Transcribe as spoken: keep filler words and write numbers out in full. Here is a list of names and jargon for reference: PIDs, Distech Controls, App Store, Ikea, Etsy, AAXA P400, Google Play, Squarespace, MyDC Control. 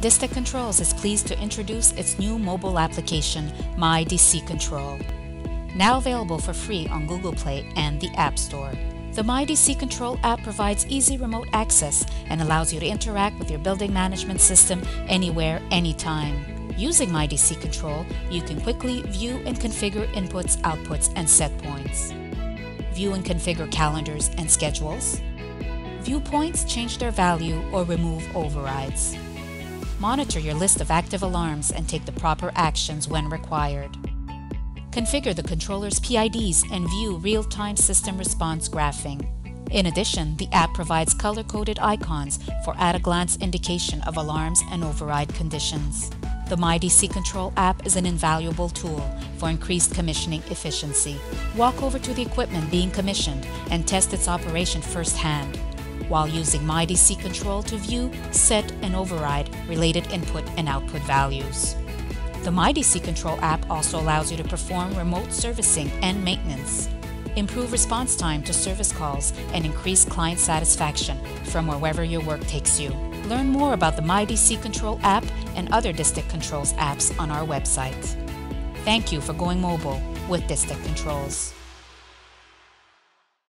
Distech Controls is pleased to introduce its new mobile application, My D C Control, now available for free on Google Play and the App Store. The My D C Control app provides easy remote access and allows you to interact with your building management system anywhere, anytime. Using My D C Control, you can quickly view and configure inputs, outputs, and set points. View and configure calendars and schedules. View points, change their value, or remove overrides. Monitor your list of active alarms and take the proper actions when required. Configure the controller's P I Ds and view real-time system response graphing. In addition, the app provides color-coded icons for at-a-glance indication of alarms and override conditions. The My D C Control app is an invaluable tool for increased commissioning efficiency. Walk over to the equipment being commissioned and test its operation firsthand, while using My D C Control to view, set, and override related input and output values. The My D C Control app also allows you to perform remote servicing and maintenance, improve response time to service calls, and increase client satisfaction from wherever your work takes you. Learn more about the My D C Control app and other Distech Controls apps on our website. Thank you for going mobile with Distech Controls.